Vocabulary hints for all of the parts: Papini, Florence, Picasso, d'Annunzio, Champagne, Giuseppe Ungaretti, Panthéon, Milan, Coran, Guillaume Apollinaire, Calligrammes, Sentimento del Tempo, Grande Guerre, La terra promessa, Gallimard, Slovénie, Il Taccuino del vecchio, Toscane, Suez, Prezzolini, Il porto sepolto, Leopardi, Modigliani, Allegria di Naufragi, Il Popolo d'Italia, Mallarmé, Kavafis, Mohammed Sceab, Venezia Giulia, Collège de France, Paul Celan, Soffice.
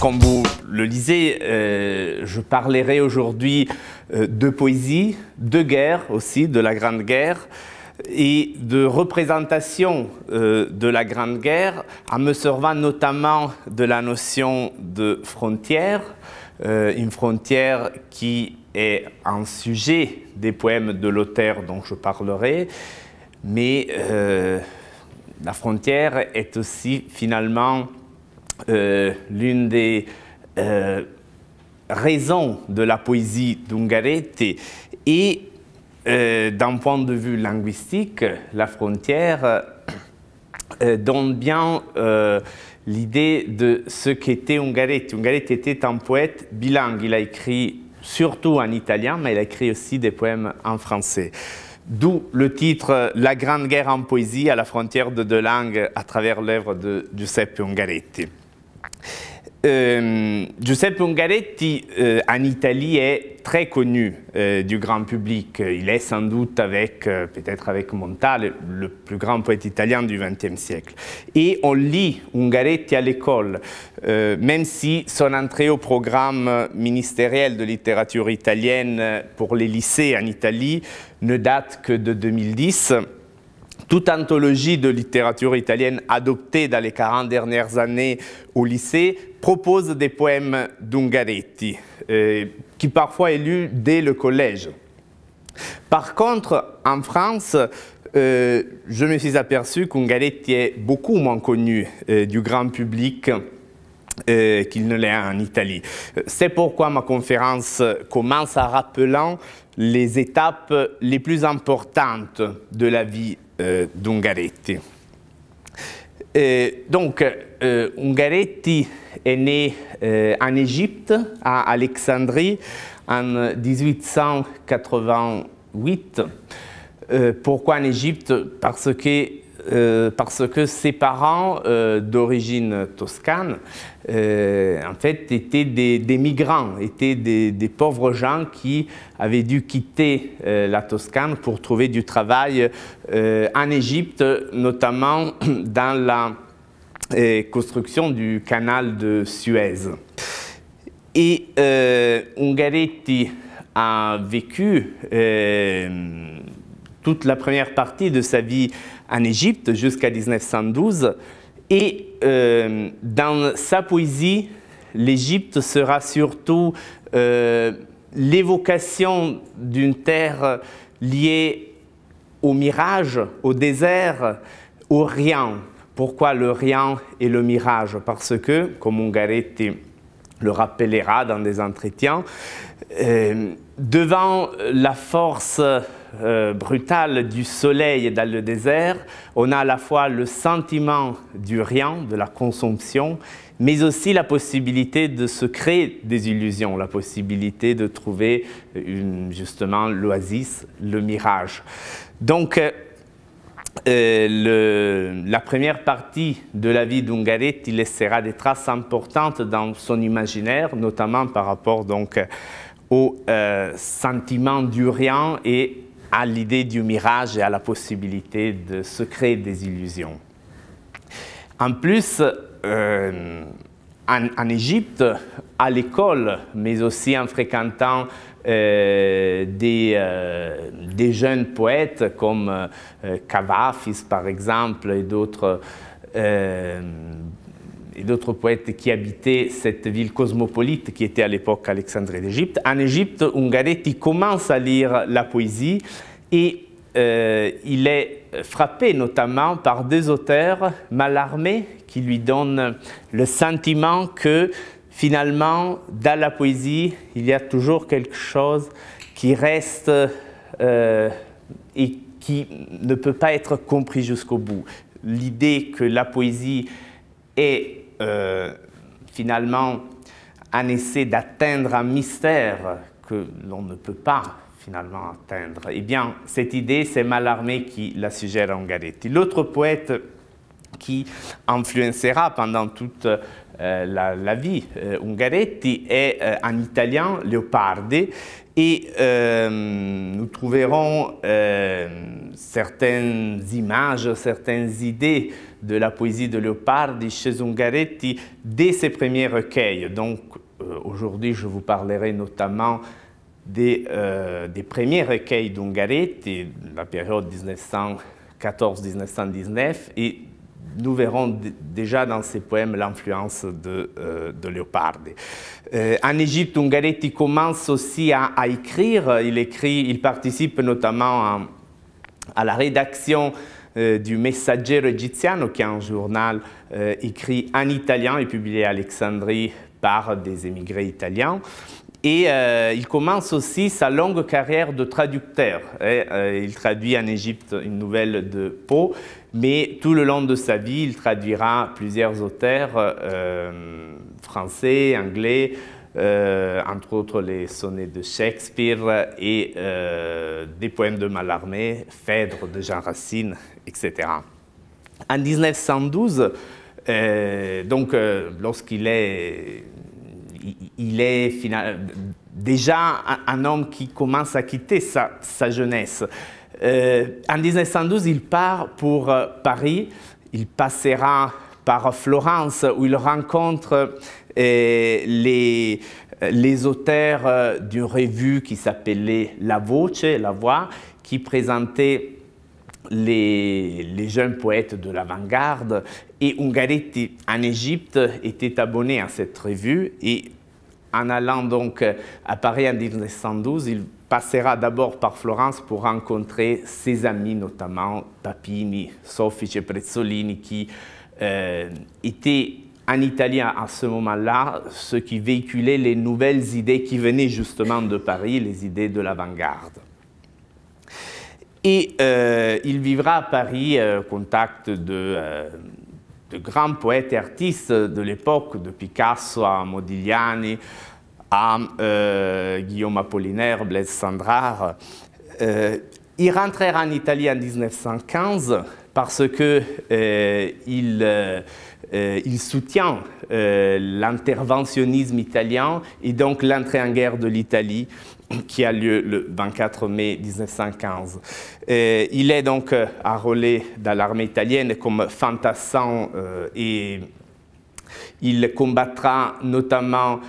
Comme vous le lisez, je parlerai aujourd'hui de poésie, de guerre aussi, de la Grande Guerre, et de représentation de la Grande Guerre, en me servant notamment de la notion de frontière, une frontière qui est un sujet des poèmes de l'auteur dont je parlerai, mais la frontière est aussi finalement l'une des raisons de la poésie d'Ungaretti. Et d'un point de vue linguistique, la frontière donne bien l'idée de ce qu'était Ungaretti. Ungaretti était un poète bilingue. Il a écrit surtout en italien, mais il a écrit aussi des poèmes en français. D'où le titre « La Grande Guerre en poésie à la frontière de deux langues » à travers l'œuvre de Giuseppe Ungaretti. Giuseppe Ungaretti, en Italie, est très connu du grand public. Il est sans doute, peut-être avec Montale, le plus grand poète italien du XXe siècle. Et on lit Ungaretti à l'école, même si son entrée au programme ministériel de littérature italienne pour les lycées en Italie ne date que de 2010. Toute anthologie de littérature italienne adoptée dans les 40 dernières années au lycée propose des poèmes d'Ungaretti, qui parfois est lu dès le collège. Par contre, en France, je me suis aperçu qu'Ungaretti est beaucoup moins connu du grand public qu'il ne l'est en Italie. C'est pourquoi ma conférence commence en rappelant les étapes les plus importantes de la vie d'Ungaretti. Donc, Ungaretti est né en Égypte, à Alexandrie, en 1888. Pourquoi en Égypte? Parce que ses parents, d'origine toscane, en fait, étaient des migrants, étaient des pauvres gens qui avaient dû quitter la Toscane pour trouver du travail en Égypte, notamment dans la construction du canal de Suez. Et Ungaretti a vécu toute la première partie de sa vie en Égypte jusqu'à 1912, et dans sa poésie, l'Égypte sera surtout l'évocation d'une terre liée au mirage, au désert, au rien. Pourquoi le rien et le mirage? Parce que, comme Ungaretti le rappellera dans des entretiens, devant la force brutale du soleil dans le désert, on a à la fois le sentiment du rien, de la consomption, mais aussi la possibilité de se créer des illusions, la possibilité de trouver justement l'oasis, le mirage. Donc, la première partie de la vie d'Ungaretti laissera des traces importantes dans son imaginaire, notamment par rapport donc au sentiment du rien et à l'idée du mirage et à la possibilité de se créer des illusions. En plus, en Égypte, à l'école, mais aussi en fréquentant des jeunes poètes comme Kavafis, par exemple, et d'autres poètes qui habitaient cette ville cosmopolite qui était à l'époque Alexandrie d'Égypte. En Égypte, Ungaretti commence à lire la poésie et il est frappé notamment par deux auteurs, Mallarmé, qui lui donne le sentiment que finalement, dans la poésie, il y a toujours quelque chose qui reste et qui ne peut pas être compris jusqu'au bout. L'idée que la poésie est finalement un essai d'atteindre un mystère que l'on ne peut pas finalement atteindre. Eh bien, cette idée, c'est Mallarmé qui la suggère à Ungaretti. L'autre poète qui influencera pendant toute la vie Ungaretti est en italien Leopardi. Et nous trouverons certaines images, certaines idées de la poésie de Leopardi chez Ungaretti dès ses premiers recueils. Donc aujourd'hui, je vous parlerai notamment des premiers recueils d'Ungaretti, la période 1914-1919, et nous verrons déjà dans ces poèmes l'influence de Leopardi. En Égypte, Ungaretti commence aussi à écrire. Il participe notamment à la rédaction du Messaggero Egiziano, qui est un journal écrit en italien et publié à Alexandrie par des émigrés italiens. Et il commence aussi sa longue carrière de traducteur. Il traduit en Égypte une nouvelle de Poe, mais tout le long de sa vie, il traduira plusieurs auteurs français, anglais, entre autres les sonnets de Shakespeare et des poèmes de Mallarmé, Phèdre de Jean Racine, etc. En 1912, lorsqu'il est... Il est déjà un homme qui commence à quitter sa jeunesse. En 1912, il part pour Paris. Il passera par Florence, où il rencontre les auteurs d'une revue qui s'appelait La Voce, La Voix, qui présentait les jeunes poètes de l'avant-garde. Et Ungaretti, en Égypte, était abonné à cette revue. Et en allant donc à Paris en 1912, il passera d'abord par Florence pour rencontrer ses amis, notamment Papini, Soffice, Prezzolini, qui étaient en Italie à ce moment-là, ceux qui véhiculaient les nouvelles idées qui venaient justement de Paris, les idées de l'avant-garde. Et il vivra à Paris, au contact de grands poètes et artistes de l'époque, de Picasso à Modigliani, à Guillaume Apollinaire, Blaise Cendrars. Il rentrera en Italie en 1915 parce qu'il soutient l'interventionnisme italien et donc l'entrée en guerre de l'Italie qui a lieu le 24 mai 1915. Il est donc enrôlé dans l'armée italienne comme fantassin et il combattra notamment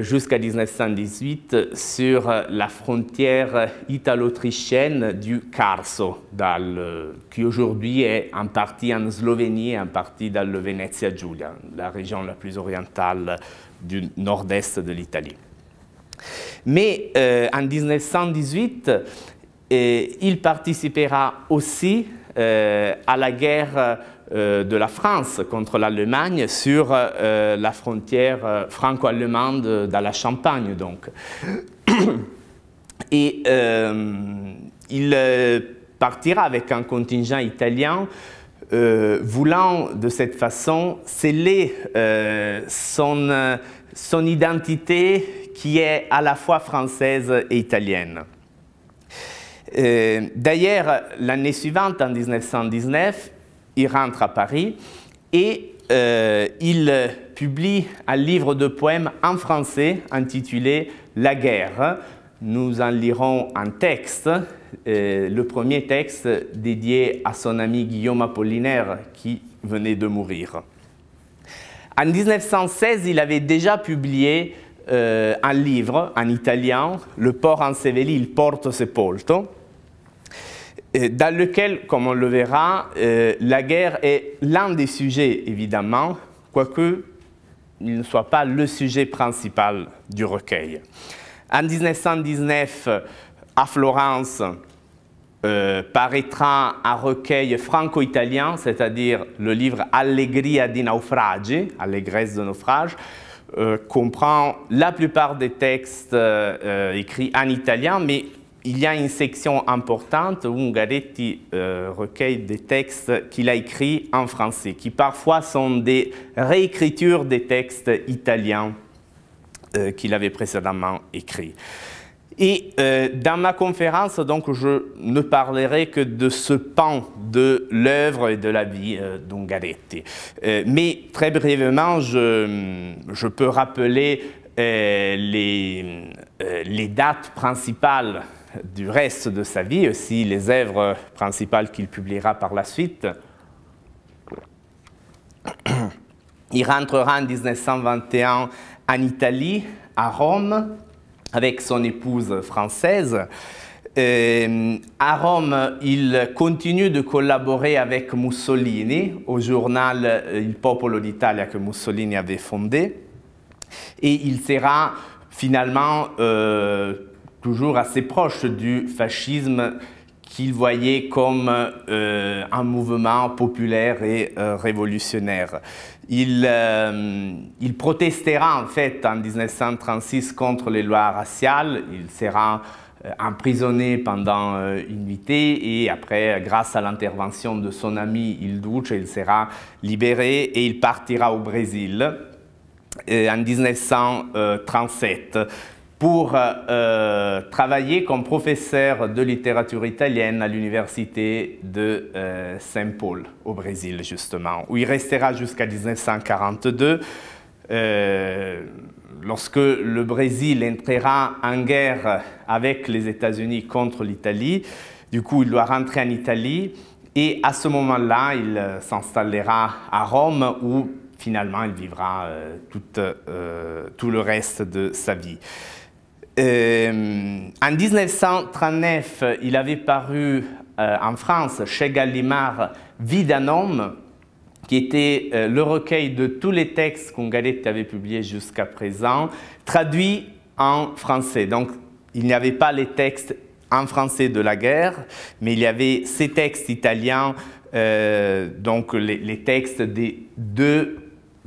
jusqu'à 1918 sur la frontière italo-autrichienne du Carso, qui aujourd'hui est en partie en Slovénie et en partie dans le Venezia Giulia, la région la plus orientale du nord-est de l'Italie. Mais en 1918, il participera aussi à la guerre de la France contre l'Allemagne sur la frontière franco-allemande dans la Champagne, donc. Et il partira avec un contingent italien voulant de cette façon sceller son identité qui est à la fois française et italienne. D'ailleurs, l'année suivante, en 1919, il rentre à Paris et il publie un livre de poèmes en français intitulé « La guerre ». Nous en lirons un texte, le premier texte dédié à son ami Guillaume Apollinaire qui venait de mourir. En 1916, il avait déjà publié un livre en italien, le port enseveli, Il porto sepolto, dans lequel, comme on le verra, la guerre est l'un des sujets, évidemment, quoique il ne soit pas le sujet principal du recueil. En 1919, à Florence, paraîtra un recueil franco-italien, c'est-à-dire le livre Allegria di naufragi, Allégresse de naufrage, comprend la plupart des textes écrits en italien, mais il y a une section importante où Ungaretti recueille des textes qu'il a écrits en français, qui parfois sont des réécritures des textes italiens qu'il avait précédemment écrits. Et dans ma conférence, donc, je ne parlerai que de ce pan de l'œuvre et de la vie d'Ungaretti. Mais très brièvement, je peux rappeler les dates principales du reste de sa vie, aussi les œuvres principales qu'il publiera par la suite. Il rentrera en 1921 en Italie, à Rome, avec son épouse française. À Rome, il continue de collaborer avec Mussolini au journal Il Popolo d'Italia que Mussolini avait fondé. Et il sera finalement toujours assez proche du fascisme qu'il voyait comme un mouvement populaire et révolutionnaire. Il protestera en fait en 1936 contre les lois raciales. Il sera emprisonné pendant une nuitée et après, grâce à l'intervention de son ami Il Duce, il sera libéré et il partira au Brésil en 1937. Pour travailler comme professeur de littérature italienne à l'université de Saint-Paul, au Brésil justement, où il restera jusqu'à 1942, lorsque le Brésil entrera en guerre avec les États-Unis contre l'Italie. Du coup, il doit rentrer en Italie et à ce moment-là, il s'installera à Rome où finalement il vivra tout le reste de sa vie. En 1939, il avait paru en France, chez Gallimard, « Vita d'un Homme », qui était le recueil de tous les textes qu'Ungaretti avait publiés jusqu'à présent, traduits en français. Donc, il n'y avait pas les textes en français de la guerre, mais il y avait ces textes italiens, donc les textes des deux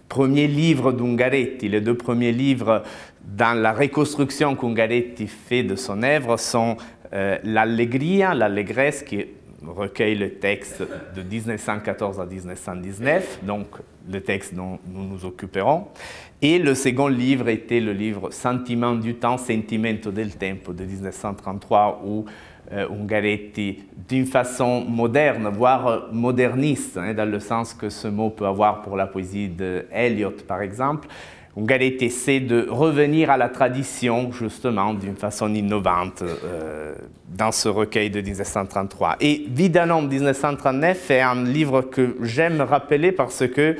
premiers livres d'Ungaretti, les deux premiers livres dans la reconstruction qu'Ungaretti fait de son œuvre sont l'Allegria, l'Allégresse, qui recueille le texte de 1914 à 1919, donc le texte dont nous nous occuperons. Et le second livre était le livre Sentiment du temps, Sentimento del tempo, de 1933, où Ungaretti, d'une façon moderne, voire moderniste, hein, dans le sens que ce mot peut avoir pour la poésie de Eliot, par exemple, Ungaretti essaie de revenir à la tradition, justement, d'une façon innovante dans ce recueil de 1933. Et Vita d'un Homme 1939 est un livre que j'aime rappeler parce que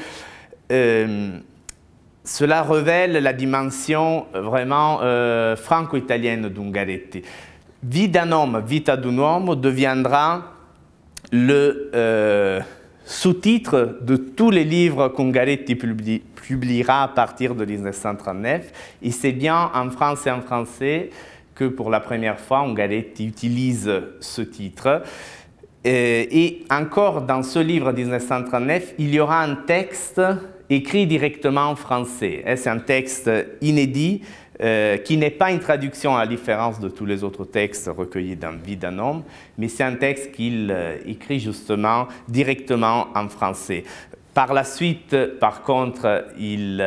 cela révèle la dimension vraiment franco-italienne d'Ungaretti. Vita d'un Homme, Vita d'un Homme deviendra le sous-titre de tous les livres qu'Ungaretti publiera à partir de 1939. Et c'est bien en France et en français que pour la première fois, Ungaretti utilise ce titre. Et encore dans ce livre 1939, il y aura un texte écrit directement en français. C'est un texte inédit qui n'est pas une traduction à la différence de tous les autres textes recueillis dans Vita d'un Homme, mais c'est un texte qu'il écrit justement directement en français. Par la suite, par contre, il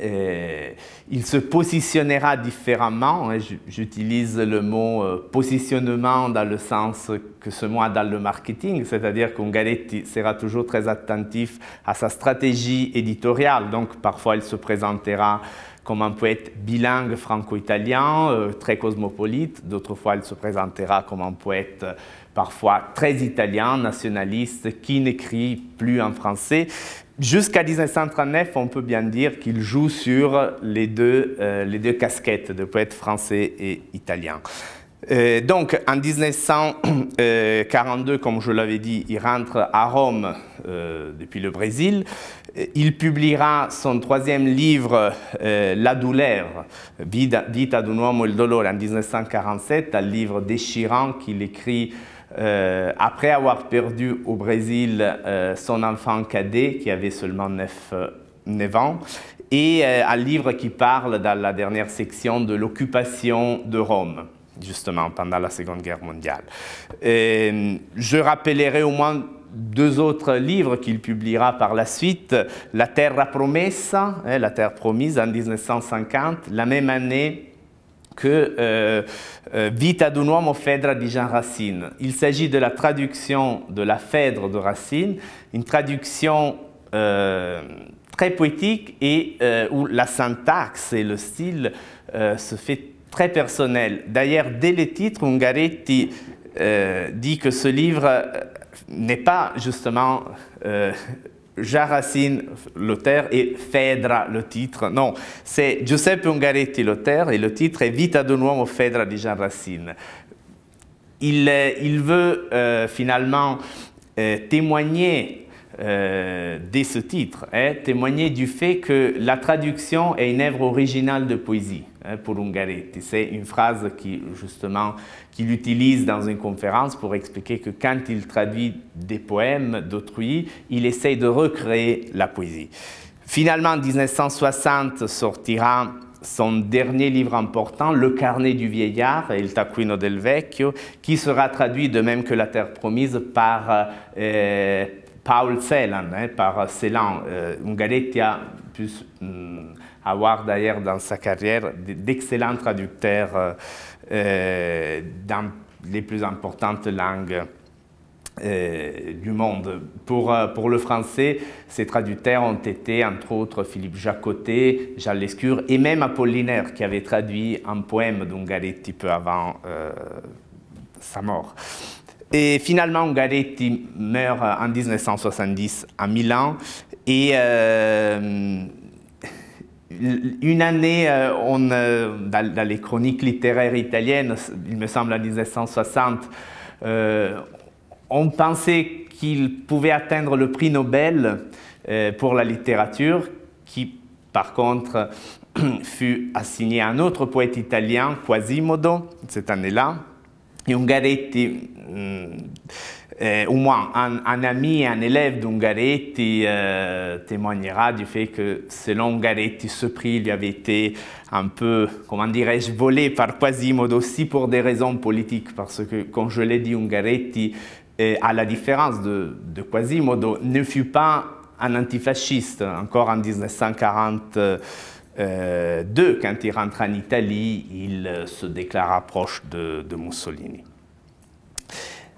se positionnera différemment. J'utilise le mot positionnement dans le sens que ce mot a dans le marketing, c'est-à-dire qu'Ungaretti sera toujours très attentif à sa stratégie éditoriale. Donc parfois, il se présentera comme un poète bilingue franco-italien, très cosmopolite. D'autres fois, il se présentera comme un poète parfois très italien, nationaliste, qui n'écrit plus en français. Jusqu'à 1939, on peut bien dire qu'il joue sur les deux casquettes de poète français et italien. Donc, en 1942, comme je l'avais dit, il rentre à Rome depuis le Brésil. Il publiera son troisième livre, La douleur, Vita d'un uomo il dolore, en 1947, un livre déchirant qu'il écrit après avoir perdu au Brésil son enfant cadet, qui avait seulement 9 ans, et un livre qui parle, dans la dernière section, de l'occupation de Rome, justement pendant la Seconde Guerre mondiale. Je rappellerai au moins deux autres livres qu'il publiera par la suite, La terra promessa, La terre promise, en 1950, la même année que Vita d'un Homme, Phèdre de Jean Racine. Il s'agit de la traduction de la Phèdre de Racine, une traduction très poétique et où la syntaxe et le style se fait très personnel. D'ailleurs, dès le titre, Ungaretti dit que ce livre n'est pas justement Jean Racine, l'auteur, et Phèdre, le titre. Non, c'est Giuseppe Ungaretti, l'auteur, et le titre est Vita d'un Homme, Phèdre de Jean Racine. Il veut finalement témoigner de ce titre, témoigner du fait que la traduction est une œuvre originale de poésie. Pour Ungaretti, c'est une phrase qu'il utilise dans une conférence pour expliquer que quand il traduit des poèmes d'autrui, il essaye de recréer la poésie. Finalement, en 1960 sortira son dernier livre important, Le Carnet du vieillard, Il taccuino del vecchio, qui sera traduit de même que La Terre promise par Paul Celan, par Celan. Ungaretti a pu avoir d'ailleurs dans sa carrière d'excellents traducteurs dans les plus importantes langues du monde. Pour le français, ces traducteurs ont été entre autres Philippe Jaccottet, Jean Lescure et même Apollinaire qui avait traduit un poème d'Ungaretti peu avant sa mort. Et finalement, Ungaretti meurt en 1970 à Milan et une année, dans les chroniques littéraires italiennes, il me semble en 1960, on pensait qu'il pouvait atteindre le prix Nobel pour la littérature, qui par contre fut assigné à un autre poète italien, Quasimodo, cette année-là. Et Ungaretti, au moins un ami et un élève d'Ungaretti témoignera du fait que, selon Ungaretti, ce prix lui avait été un peu, comment dirais-je, volé par Quasimodo aussi pour des raisons politiques, parce que, comme je l'ai dit, Ungaretti, à la différence de Quasimodo, ne fut pas un antifasciste. Encore en 1942, quand il rentre en Italie, il se déclara proche de Mussolini.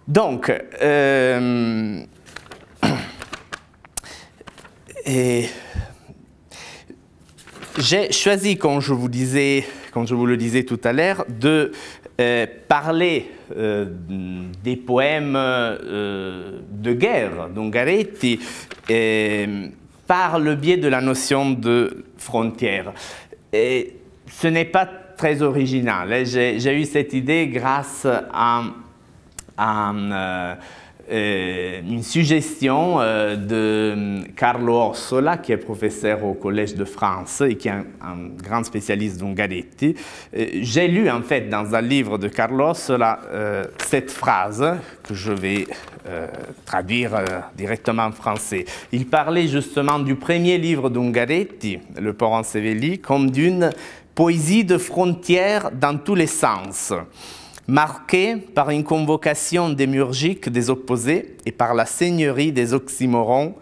Donc, j'ai choisi, comme je vous le disais tout à l'heure, de parler des poèmes de guerre d'Ungaretti par le biais de la notion de frontière. Et ce n'est pas très original. J'ai eu cette idée grâce à une suggestion de Carlo Ossola, qui est professeur au Collège de France et qui est un grand spécialiste d'Ungaretti. J'ai lu en fait dans un livre de Carlo Ossola cette phrase que je vais traduire directement en français. Il parlait justement du premier livre d'Ungaretti, Le port enseveli, comme d'une poésie de frontières dans tous les sens, marqué par une convocation démiurgique des opposés et par la seigneurie des oxymorons,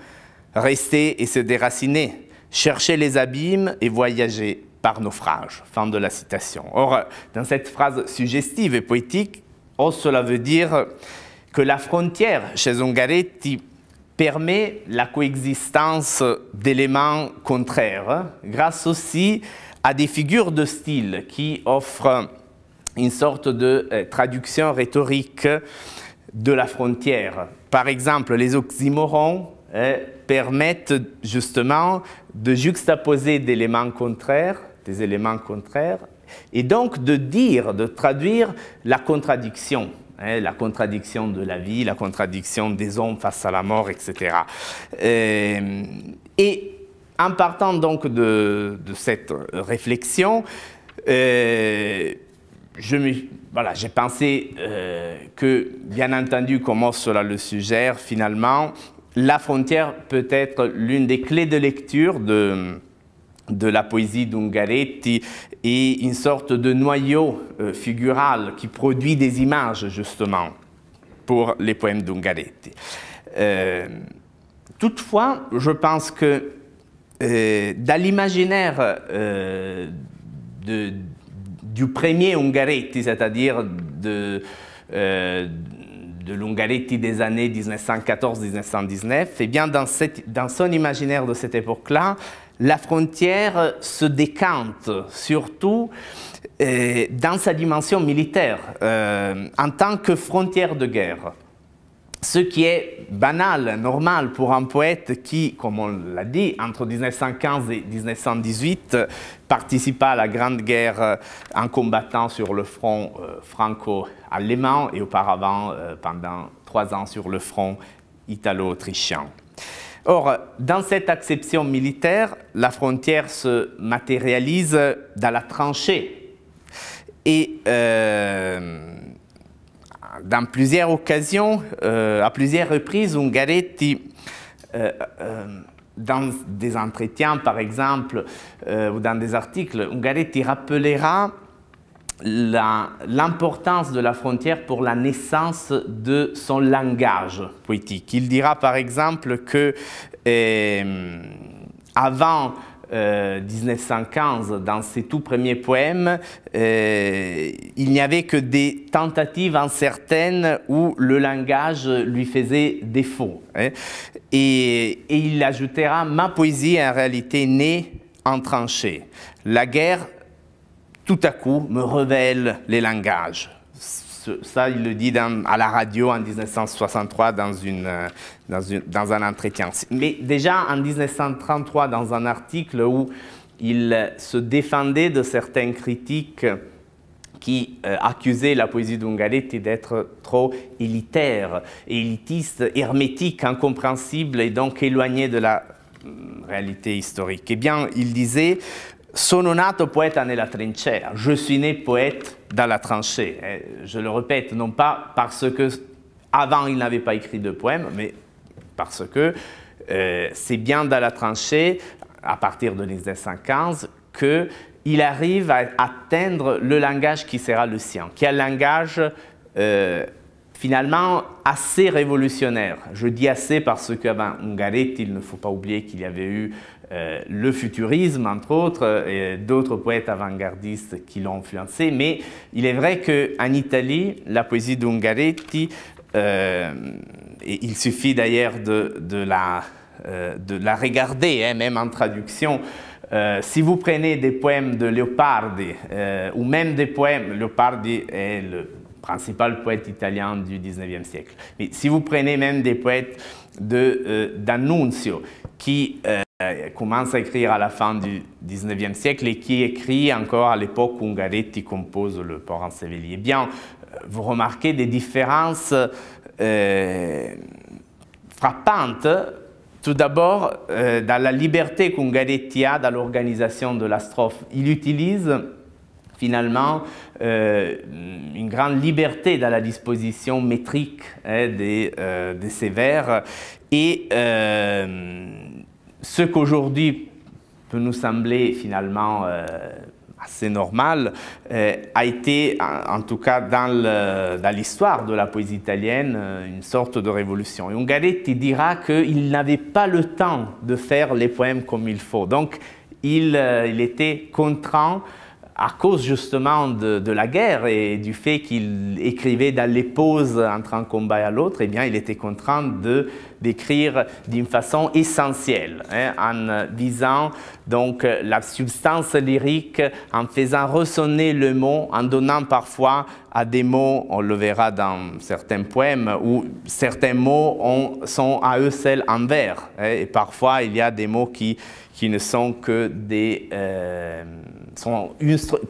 rester et se déraciner, chercher les abîmes et voyager par naufrage. Fin de la citation. Or, dans cette phrase suggestive et poétique, cela veut dire que la frontière, chez Ungaretti, permet la coexistence d'éléments contraires, grâce aussi à des figures de style qui offrent une sorte de traduction rhétorique de la frontière. Par exemple, les oxymorons permettent justement de juxtaposer des éléments contraires, et donc de dire, de traduire la contradiction de la vie, la contradiction des hommes face à la mort, etc. Et en partant donc de cette réflexion, j'ai pensé que, bien entendu, comme cela le suggère, finalement, la frontière peut être l'une des clés de lecture de la poésie d'Ungaretti et une sorte de noyau figural qui produit des images, justement, pour les poèmes d'Ungaretti. Toutefois, je pense que dans l'imaginaire du premier Ungaretti, c'est-à-dire de l'Ungaretti des années 1914-1919, et bien dans son imaginaire de cette époque-là, la frontière se décante, surtout dans sa dimension militaire, en tant que frontière de guerre. Ce qui est banal, normal pour un poète qui, comme on l'a dit, entre 1915 et 1918, participa à la Grande Guerre en combattant sur le front franco-allemand et auparavant pendant 3 ans sur le front italo-autrichien. Or, dans cette acception militaire, la frontière se matérialise dans la tranchée et dans plusieurs occasions, à plusieurs reprises, Ungaretti, dans des entretiens par exemple, ou dans des articles, Ungaretti rappellera l'importance de la frontière pour la naissance de son langage poétique. Il dira par exemple que avant 1915, dans ses tout premiers poèmes, il n'y avait que des tentatives incertaines où le langage lui faisait défaut. Hein. Et il ajoutera « Ma poésie est en réalité née en tranchée. La guerre, tout à coup, me révèle les langages. » Ça, il le dit à la radio en 1963 dans un entretien. Mais déjà en 1933, dans un article où il se défendait de certaines critiques qui accusaient la poésie d'Ungaretti d'être trop élitaire, élitiste, hermétique, incompréhensible et donc éloignée de la réalité historique. Eh bien, il disait... Sono nato poeta nella trincea. Je suis né poète dans la tranchée. Je le répète, non pas parce que avant il n'avait pas écrit de poème, mais parce que c'est bien dans la tranchée, à partir de 1915, qu'il arrive à atteindre le langage qui sera le sien, qui est un langage finalement assez révolutionnaire. Je dis assez parce qu'avant Ungaretti, il ne faut pas oublier qu'il y avait eu le futurisme, entre autres, et d'autres poètes avant-gardistes qui l'ont influencé. Mais il est vrai qu'en Italie, la poésie d'Ungaretti, et il suffit d'ailleurs de la regarder, hein, même en traduction. Si vous prenez des poèmes de Leopardi, ou même des poèmes, Leopardi est le principal poète italien du 19e siècle. Mais si vous prenez même des poètes d'Annunzio, qui... commence à écrire à la fin du 19e siècle et qui écrit encore à l'époque où Ungaretti compose le port ensevelie. Eh bien, vous remarquez des différences frappantes, tout d'abord dans la liberté qu'Ungaretti a dans l'organisation de la strophe. Il utilise finalement une grande liberté dans la disposition métrique de ses vers et ce qu'aujourd'hui peut nous sembler finalement assez normal a été, en tout cas dans l'histoire de la poésie italienne, une sorte de révolution. Et Ungaretti dira qu'il n'avait pas le temps de faire les poèmes comme il faut. Donc il était contraint à cause justement de la guerre et du fait qu'il écrivait dans les pauses entre un combat et l'autre, eh bien, il était contraint d'écrire d'une façon essentielle, hein, en visant donc la substance lyrique, en faisant ressonner le mot, en donnant parfois à des mots, on le verra dans certains poèmes, où certains mots sont à eux seuls en vers, hein, et parfois il y a des mots qui ne sont que des...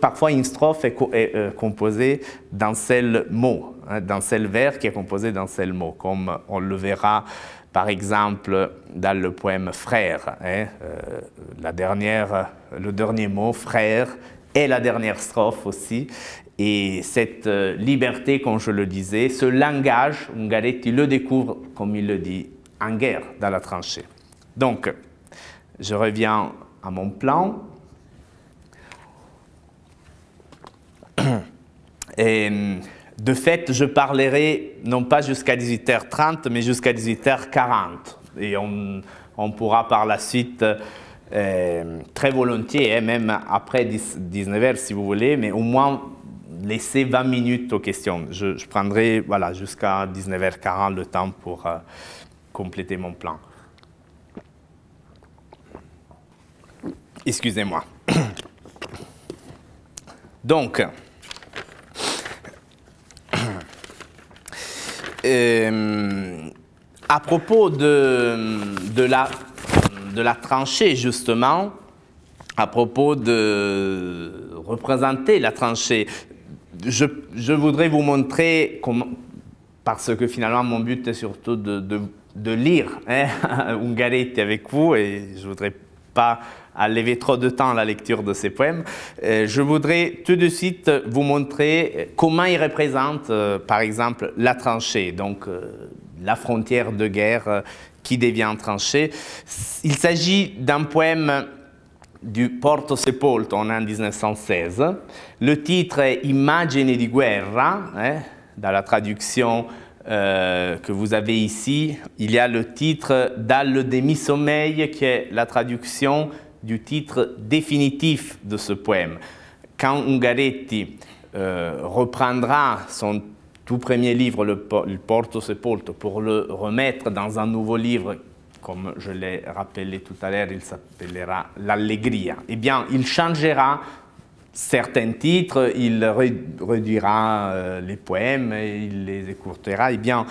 parfois une strophe est composée d'un seul mot, hein, d'un seul vers qui est composé d'un seul mot, comme on le verra par exemple dans le poème « Frère ». Hein, le dernier mot « Frère » est la dernière strophe aussi. Et cette liberté, comme je le disais, ce langage, Ungaretti le découvre, comme il le dit, en guerre, dans la tranchée. Donc, je reviens à mon plan. Et, de fait, je parlerai non pas jusqu'à 18h30, mais jusqu'à 18h40. Et on pourra par la suite très volontiers, même après 19h si vous voulez, mais au moins laissez 20 minutes aux questions. Je prendrai voilà, jusqu'à 19h40 le temps pour compléter mon plan. Excusez-moi. Donc, à propos de la tranchée, justement, à propos de représenter la tranchée, je voudrais vous montrer comment, parce que finalement mon but est surtout de lire Ungaretti avec vous, et je ne voudrais pas lever trop de temps à la lecture de ces poèmes. Je voudrais tout de suite vous montrer comment il représente, par exemple, la tranchée, donc la frontière de guerre qui devient tranchée. Il s'agit d'un poème du Porto Sepolto, en 1916. Le titre est « Immagini di guerra », dans la traduction que vous avez ici. Il y a le titre « Dans le demi-sommeil », qui est la traduction du titre définitif de ce poème. Quand Ungaretti reprendra son tout premier livre, Il porto sepolto, pour le remettre dans un nouveau livre, comme je l'ai rappelé tout à l'heure, il s'appellera L'Allegria. Eh bien, il changera certains titres, il réduira les poèmes, il les écourtera. Eh bien,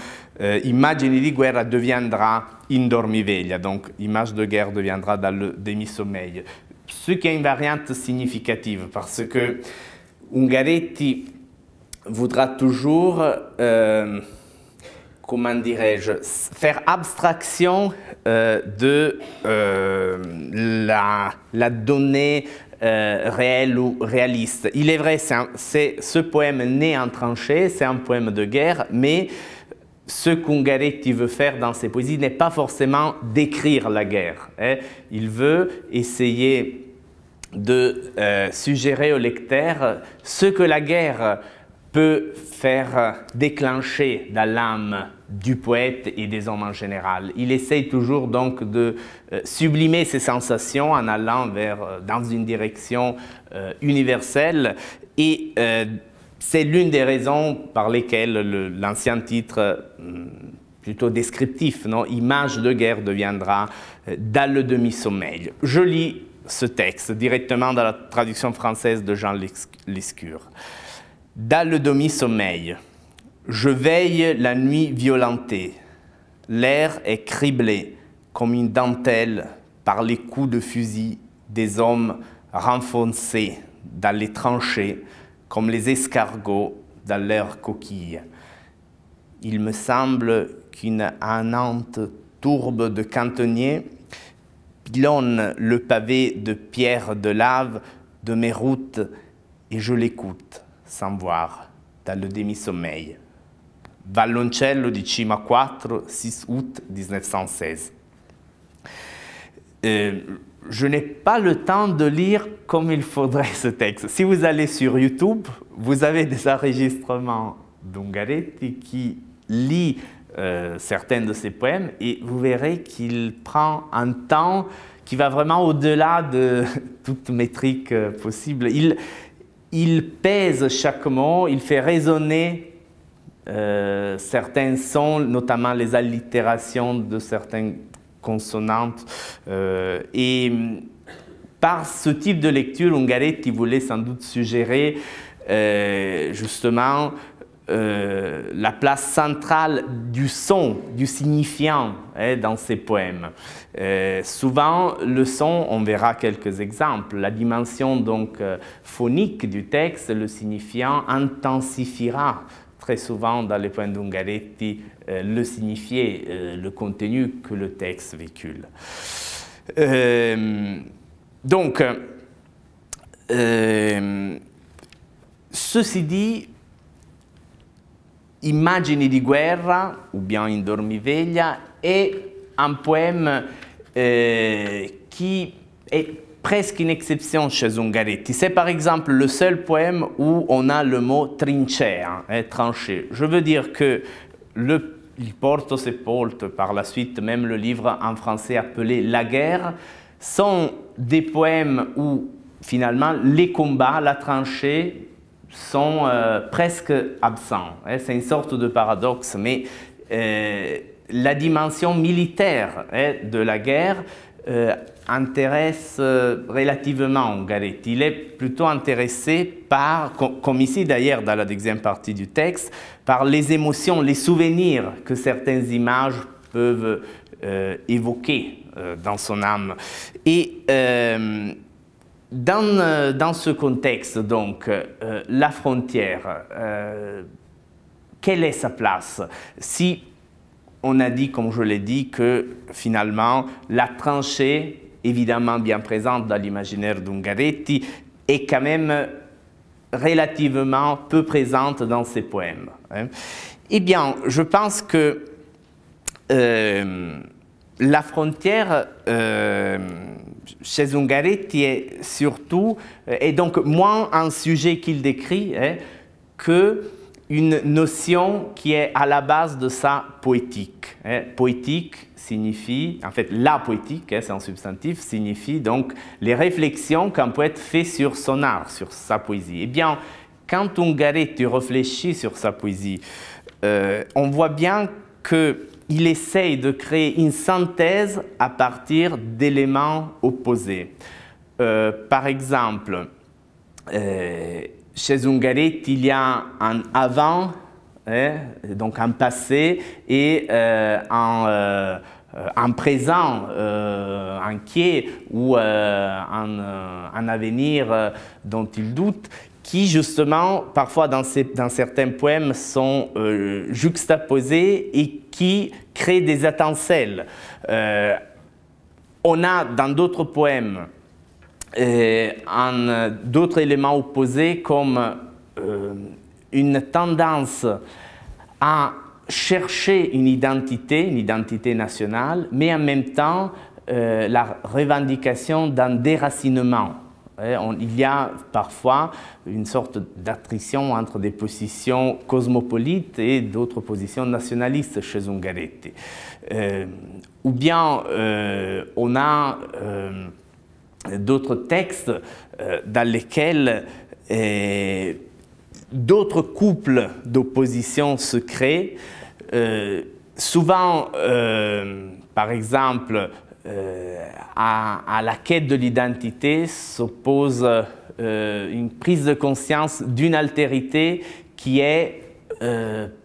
Immagini di guerra deviendra Indormiveglia, donc Image de guerre deviendra Dans le demi-sommeil. Ce qui est une variante significative, parce que Ungaretti voudra toujours, comment dirais-je, faire abstraction de la donnée réelle ou réaliste. Il est vrai, ce poème né en tranchée, c'est un poème de guerre, mais ce qu'Ungaretti veut faire dans ses poésies n'est pas forcément décrire la guerre. Il veut essayer de suggérer au lecteur ce que la guerre peut faire déclencher dans l'âme du poète et des hommes en général. Il essaye toujours donc de sublimer ses sensations en allant dans une direction universelle, et c'est l'une des raisons par lesquelles l'ancien titre plutôt descriptif, non, Image de guerre deviendra Dans le demi-sommeil. Je lis ce texte directement dans la traduction française de Jean Lescure. Dans le demi-sommeil, je veille la nuit violentée. L'air est criblé comme une dentelle par les coups de fusil des hommes renfoncés dans les tranchées comme les escargots dans leurs coquilles. Il me semble qu'une annante tourbe de cantonniers pilonne le pavé de pierre de lave de mes routes, et je l'écoute sans voir, dans le demi-sommeil. Valloncello di Cima 4, 6 août 1916. Je n'ai pas le temps de lire comme il faudrait ce texte. Si vous allez sur YouTube, vous avez des enregistrements d'Ungaretti qui lit certains de ses poèmes, et vous verrez qu'il prend un temps qui va vraiment au-delà de toute métrique possible. Il pèse chaque mot, il fait résonner certains sons, notamment les allitérations de certaines consonantes. Et par ce type de lecture, Ungaretti voulait sans doute suggérer justement la place centrale du son, du signifiant dans ses poèmes. Souvent, le son, on verra quelques exemples, la dimension donc phonique du texte, le signifiant intensifiera très souvent dans les poèmes d'Ungaretti le signifié, le contenu que le texte véhicule. Donc, ceci dit, Immagini di guerra, ou bien Indormiveglia, est un poème qui est presque une exception chez Ungaretti. C'est par exemple le seul poème où on a le mot trincea, tranchée. Je veux dire que Il porto sepolto, par la suite même le livre en français appelé La guerre, sont des poèmes où, finalement, les combats, la tranchée, sont presque absents. Hein. C'est une sorte de paradoxe, mais la dimension militaire de la guerre intéresse relativement Ungaretti. Il est plutôt intéressé par, comme ici d'ailleurs dans la deuxième partie du texte, par les émotions, les souvenirs que certaines images peuvent évoquer dans son âme. Et dans ce contexte, donc, la frontière, quelle est sa place? Si on a dit, comme je l'ai dit, que finalement, la tranchée, évidemment bien présente dans l'imaginaire d'Ungaretti, est quand même relativement peu présente dans ses poèmes. Hein. Eh bien, je pense que la frontière chez Ungaretti est surtout, et donc moins un sujet qu'il décrit, hein, que une notion qui est à la base de sa poétique. Poétique signifie, en fait, la poétique, c'est un substantif, signifie donc les réflexions qu'un poète fait sur son art, sur sa poésie. Eh bien, quand Ungaretti réfléchit sur sa poésie, on voit bien qu'il essaye de créer une synthèse à partir d'éléments opposés. Par exemple, chez Ungaretti, il y a un avant, donc un passé, et un présent inquiet ou un avenir dont il doute, qui justement, parfois dans certains poèmes, sont juxtaposés et qui créent des étincelles. On a dans d'autres poèmes d'autres éléments opposés comme une tendance à chercher une identité nationale, mais en même temps la revendication d'un déracinement. Il y a parfois une sorte d'attrition entre des positions cosmopolites et d'autres positions nationalistes chez Ungaretti. Ou bien on a d'autres textes dans lesquels d'autres couples d'opposition se créent. Souvent, par exemple, à la quête de l'identité s'oppose une prise de conscience d'une altérité qui est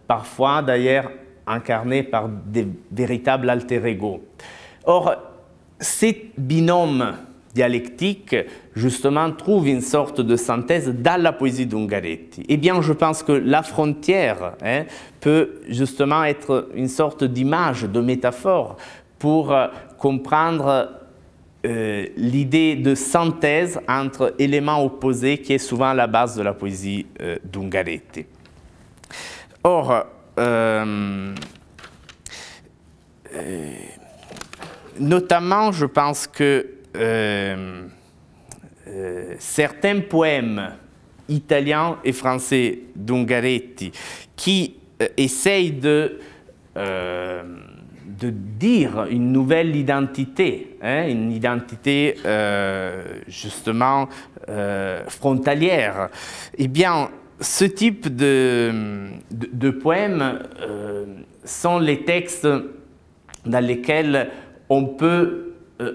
parfois d'ailleurs incarnée par des véritables alter-ego. Or, ces binômes dialectique, justement, trouve une sorte de synthèse dans la poésie d'Ungaretti. Eh bien, je pense que la frontière peut justement être une sorte d'image, de métaphore, pour comprendre l'idée de synthèse entre éléments opposés qui est souvent la base de la poésie d'Ungaretti. Or, notamment, je pense que certains poèmes italiens et français d'Ungaretti qui essayent de dire une nouvelle identité, une identité justement frontalière, eh bien, ce type de poèmes sont les textes dans lesquels on peut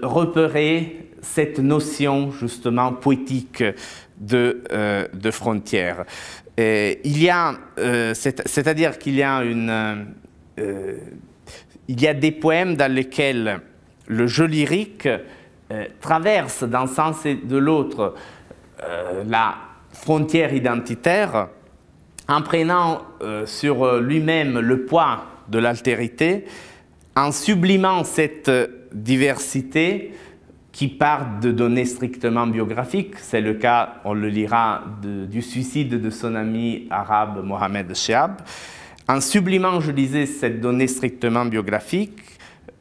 repérer cette notion justement poétique de frontière. C'est-à-dire qu'il y a des poèmes dans lesquels le jeu lyrique traverse d'un sens et de l'autre la frontière identitaire, en prenant sur lui-même le poids de l'altérité, en sublimant cette diversité qui part de données strictement biographiques. C'est le cas, on le lira, du suicide de son ami arabe Mohammed Sceab. En sublimant, je disais, cette donnée strictement biographique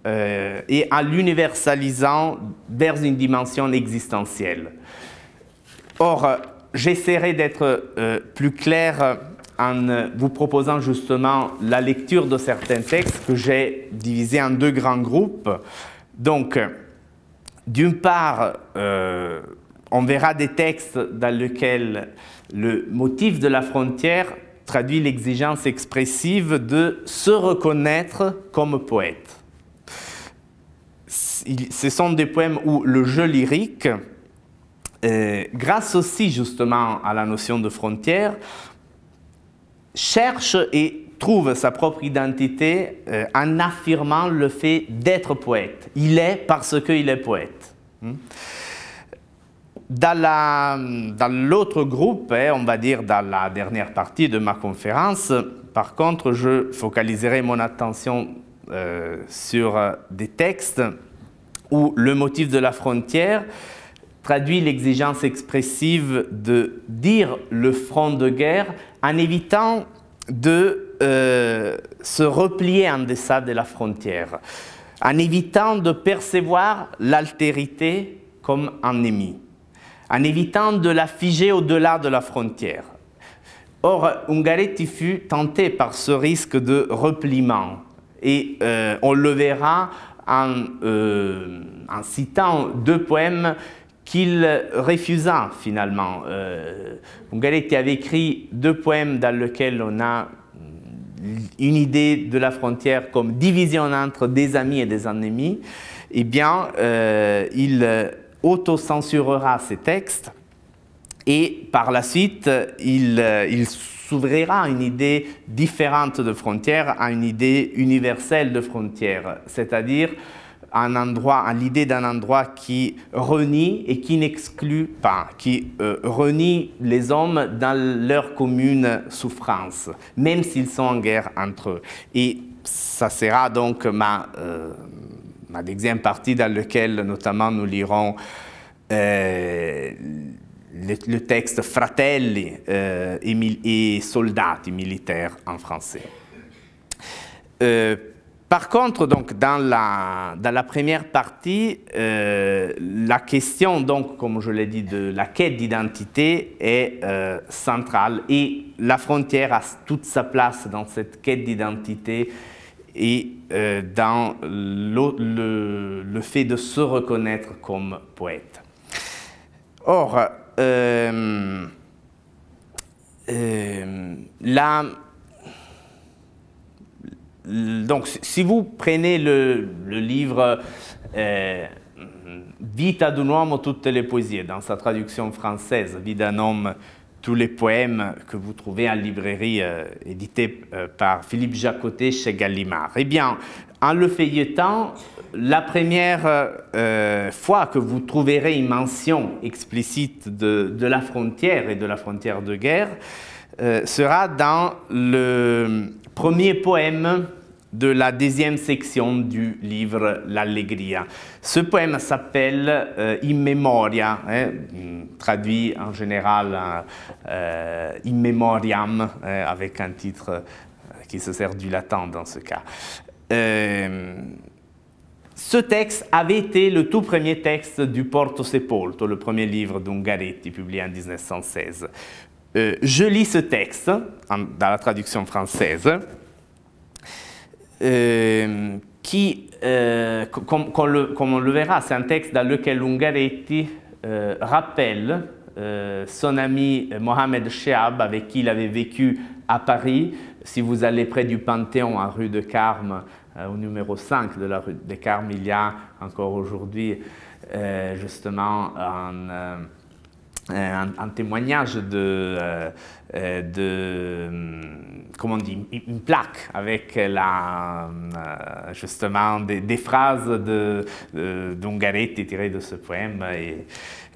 et en l'universalisant vers une dimension existentielle. Or, j'essaierai d'être plus clair en vous proposant justement la lecture de certains textes que j'ai divisés en deux grands groupes. Donc, D'une part, on verra des textes dans lesquels le motif de la frontière traduit l'exigence expressive de se reconnaître comme poète. Ce sont des poèmes où le jeu lyrique, grâce aussi justement à la notion de frontière, cherche et trouve sa propre identité en affirmant le fait d'être poète. Il est parce qu'il est poète. Dans l'autre groupe, on va dire dans la dernière partie de ma conférence, par contre, je focaliserai mon attention sur des textes où le motif de la frontière traduit l'exigence expressive de dire le front de guerre en évitant de se replier en deçà de la frontière, en évitant de percevoir l'altérité comme ennemi, en évitant de la figer au-delà de la frontière. Or, Ungaretti fut tenté par ce risque de repliement et on le verra en citant deux poèmes qu'il refusa finalement. Ungaretti avait écrit deux poèmes dans lesquels on a une idée de la frontière comme division entre des amis et des ennemis. Eh bien, il autocensurera ces textes et par la suite, il s'ouvrira à une idée différente de frontière, à une idée universelle de frontière, c'est-à-dire à l'idée d'un endroit qui renie et qui n'exclut pas, qui renie les hommes dans leur commune souffrance, même s'ils sont en guerre entre eux. Et ça sera donc ma deuxième partie dans laquelle notamment nous lirons le texte « Fratelli et soldati » militaires en français. Par contre, donc, dans la première partie, la question, donc, comme je l'ai dit, de la quête d'identité est centrale et la frontière a toute sa place dans cette quête d'identité et dans le fait de se reconnaître comme poète. Or, donc, si vous prenez le livre Vita d'un Homme, toutes les poésies, dans sa traduction française, Vita d'un Homme, tous les poèmes que vous trouvez en librairie, édité par Philippe Jaccottet chez Gallimard, eh bien, en le feuilletant, la première fois que vous trouverez une mention explicite de la frontière et de la frontière de guerre sera dans le premier poème de la deuxième section du livre L'Allegria. Ce poème s'appelle In Memoria, traduit en général In Memoriam, avec un titre qui se sert du latin dans ce cas. Ce texte avait été le tout premier texte du Porto sepolto, le premier livre d'Ungaretti, publié en 1916. Je lis ce texte, dans la traduction française, comme on le verra, c'est un texte dans lequel Ungaretti rappelle son ami Mohammed Sceab, avec qui il avait vécu à Paris. Si vous allez près du Panthéon, en rue de Carme, au numéro 5 de la rue de Carme, il y a encore aujourd'hui, justement, un témoignage comment on dit, une plaque avec justement des phrases d'Ungaretti tirées de ce poème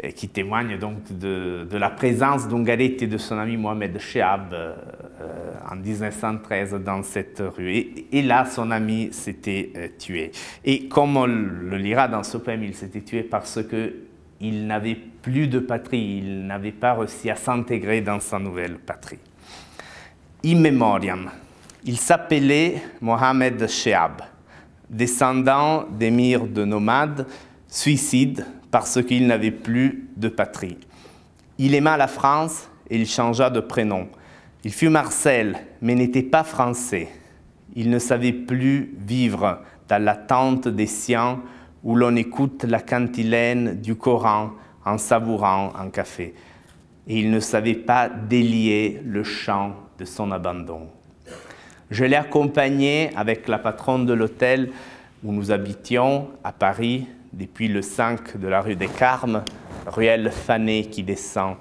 et qui témoignent donc de la présence d'Ungaretti et de son ami Mohammed Sceab en 1913 dans cette rue. Et là, son ami s'était tué. Et comme on le lira dans ce poème, il s'était tué parce que il n'avait plus de patrie, il n'avait pas réussi à s'intégrer dans sa nouvelle patrie. In memoriam, il s'appelait Mohammed Sceab, descendant d'émirs de nomades, suicide parce qu'il n'avait plus de patrie. Il aima la France et il changea de prénom. Il fut Marcel, mais n'était pas français. Il ne savait plus vivre dans l'attente des siens où l'on écoute la cantilène du Coran en savourant un café. Et il ne savait pas délier le chant de son abandon. Je l'ai accompagné avec la patronne de l'hôtel où nous habitions, à Paris, depuis le 5 de la rue des Carmes, ruelle fanée qui descend.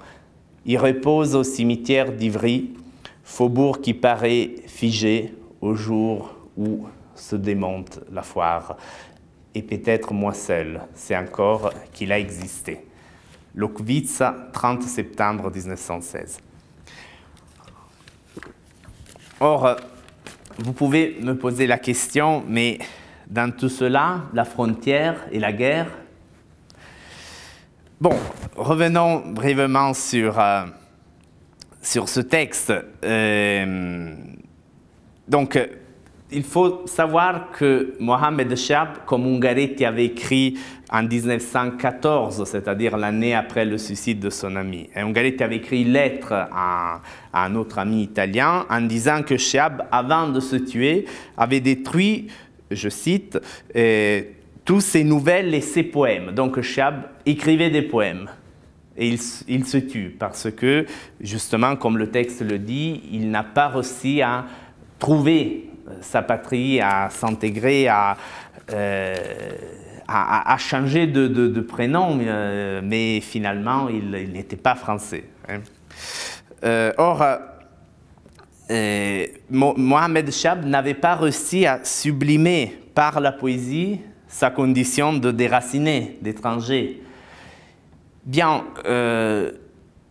Il repose au cimetière d'Ivry, faubourg qui paraît figé au jour où se démonte la foire. Et peut-être moi seul, c'est encore qu'il a existé. Locvizza, 30 septembre 1916. Or, vous pouvez me poser la question, mais dans tout cela, la frontière et la guerre? Bon, revenons brièvement sur ce texte. Donc, il faut savoir que Mohammed Sceab, comme Ungaretti avait écrit en 1914, c'est-à-dire l'année après le suicide de son ami, et Ungaretti avait écrit une lettre à un autre ami italien en disant que Sceab, avant de se tuer, avait détruit, je cite, tous ses nouvelles et ses poèmes. Donc Sceab écrivait des poèmes. Et il se tue parce que, justement, comme le texte le dit, il n'a pas réussi à trouver sa patrie, à s'intégrer, à changer de prénom, mais finalement, il n'était pas français. Hein. Or, Mohammed Sceab n'avait pas réussi à sublimer par la poésie sa condition de déraciné, d'étranger. Bien,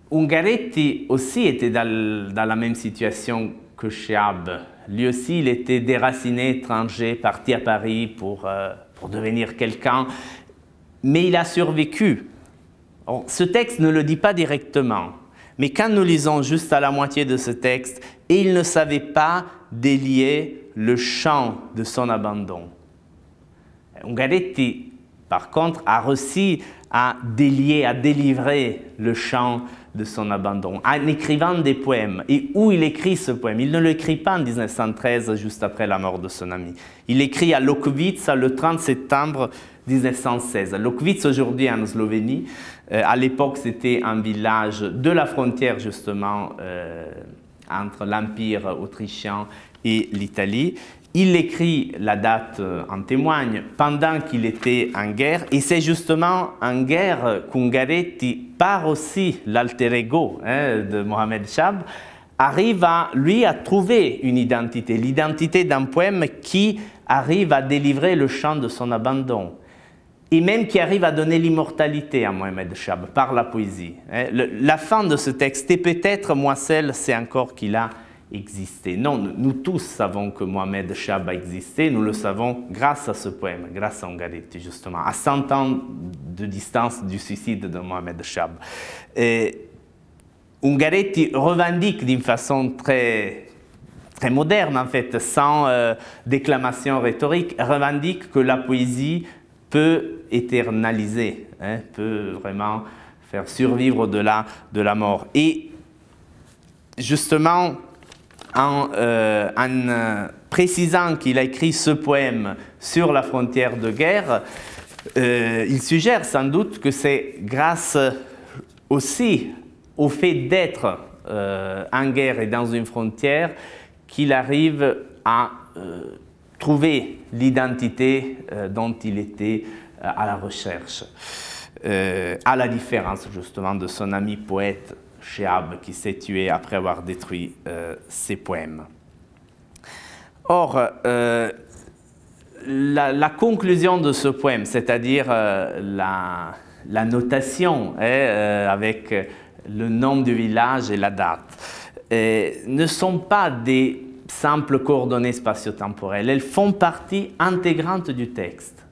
Ungaretti aussi était dans la même situation que Sceab. Lui aussi, il était déraciné, étranger, parti à Paris pour devenir quelqu'un, mais il a survécu. Alors, ce texte ne le dit pas directement, mais quand nous lisons juste à la moitié de ce texte, « Et il ne savait pas délier le chant de son abandon ». Ungaretti, par contre, a réussi à délier, à délivrer le chant de son abandon, en écrivant des poèmes. Et où il écrit ce poème? Il ne l'écrit pas en 1913, juste après la mort de son ami. Il écrit à Locvizza le 30 septembre 1916. Locvizza, aujourd'hui, en Slovénie. À l'époque, c'était un village de la frontière, justement, entre l'Empire autrichien et l'Italie. Il écrit, la date en témoigne, pendant qu'il était en guerre, et c'est justement en guerre qu'Ungaretti, par aussi l'alter ego de Mohammed Sceab, arrive à, lui, à trouver une identité, l'identité d'un poème qui arrive à délivrer le chant de son abandon, et même qui arrive à donner l'immortalité à Mohammed Sceab par la poésie. La fin de ce texte, et peut-être moi seul, c'est encore qu'il a existé. Non, nous tous savons que Mohammed Sceab a existé, nous le savons grâce à ce poème, grâce à Ungaretti, justement, à 100 ans de distance du suicide de Mohammed Sceab. Ungaretti revendique d'une façon très, très moderne, en fait, sans déclamation rhétorique, revendique que la poésie peut éternaliser, peut vraiment faire survivre au-delà de la mort. Et justement, en précisant qu'il a écrit ce poème sur la frontière de guerre, il suggère sans doute que c'est grâce aussi au fait d'être en guerre et dans une frontière qu'il arrive à trouver l'identité dont il était à la recherche, à la différence justement de son ami poète Sceab, qui s'est tué après avoir détruit ses poèmes. Or, la conclusion de ce poème, c'est-à-dire la notation avec le nom du village et la date, ne sont pas des simples coordonnées spatio-temporelles. Elles font partie intégrante du texte.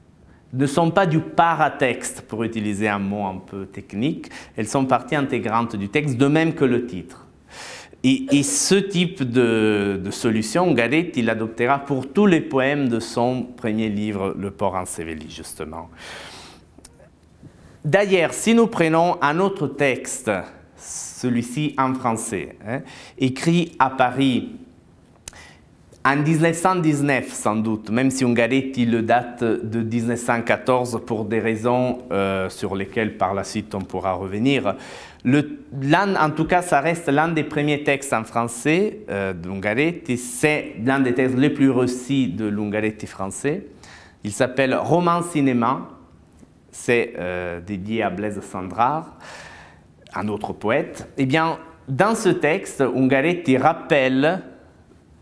Ne sont pas du paratexte, pour utiliser un mot un peu technique, elles sont partie intégrante du texte, de même que le titre. Et ce type de solution, Ungaretti l'adoptera pour tous les poèmes de son premier livre, Le port enseveli, justement. D'ailleurs, si nous prenons un autre texte, celui-ci en français, écrit à Paris En 1919, sans doute, même si Ungaretti le date de 1914 pour des raisons sur lesquelles par la suite on pourra revenir, en tout cas, ça reste l'un des premiers textes en français d'Ungaretti, c'est l'un des textes les plus réussis de l'Ungaretti français. Il s'appelle « Roman-cinéma », c'est dédié à Blaise Cendrars, un autre poète. Eh bien, dans ce texte, Ungaretti rappelle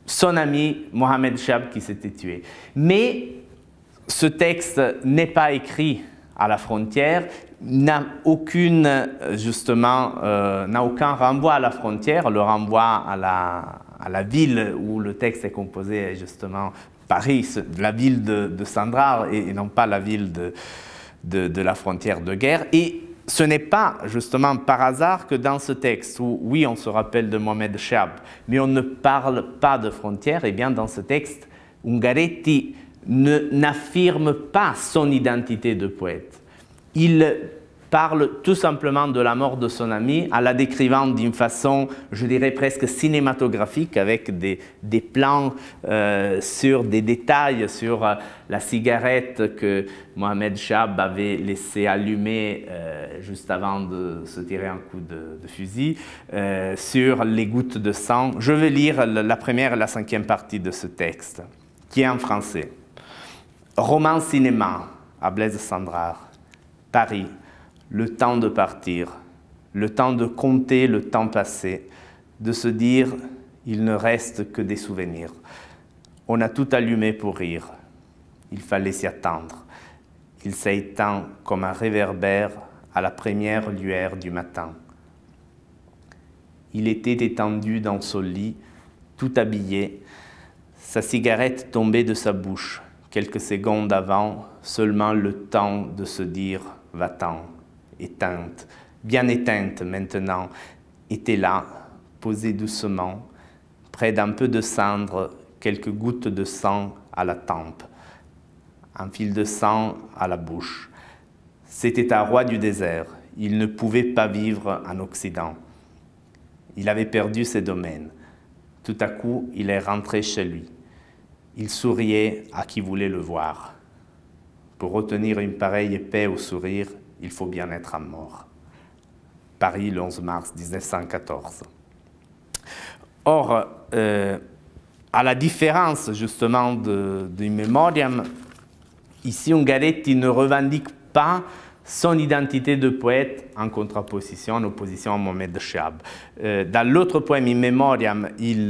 son ami Mohammed Sceab qui s'était tué. Mais ce texte n'est pas écrit à la frontière, n'a aucun renvoi à la frontière. Le renvoi à la ville où le texte est composé est justement Paris, la ville de Cendrars et non pas la ville de la frontière de guerre. Et ce n'est pas justement par hasard que dans ce texte où, oui, on se rappelle de Mohammed Sceab, mais on ne parle pas de frontières, et bien dans ce texte, Ungaretti n'affirme pas son identité de poète. Il parle tout simplement de la mort de son ami en la décrivant d'une façon, je dirais presque cinématographique, avec des plans sur des détails, sur la cigarette que Mohammed Sceab avait laissée allumer juste avant de se tirer un coup de fusil, sur les gouttes de sang. Je vais lire la première et la cinquième partie de ce texte, qui est en français. Roman cinéma à Blaise Cendrars, Paris. Le temps de partir, le temps de compter le temps passé, de se dire « il ne reste que des souvenirs ». On a tout allumé pour rire. Il fallait s'y attendre. Il s'est éteint comme un réverbère à la première lueur du matin. Il était étendu dans son lit, tout habillé. Sa cigarette tombait de sa bouche. Quelques secondes avant, seulement le temps de se dire « va-t'en ». Éteinte, bien éteinte maintenant, était là, posée doucement, près d'un peu de cendre, quelques gouttes de sang à la tempe, un fil de sang à la bouche. C'était un roi du désert, il ne pouvait pas vivre en Occident. Il avait perdu ses domaines. Tout à coup, il est rentré chez lui. Il souriait à qui voulait le voir. Pour retenir une pareille paix au sourire, il faut bien être à mort. Paris, le 11 mars 1914. Or, à la différence justement du Memoriam, ici Ungaretti ne revendique pas son identité de poète en contraposition, en opposition à Mohammed Sceab. Dans l'autre poème, In Memoriam, il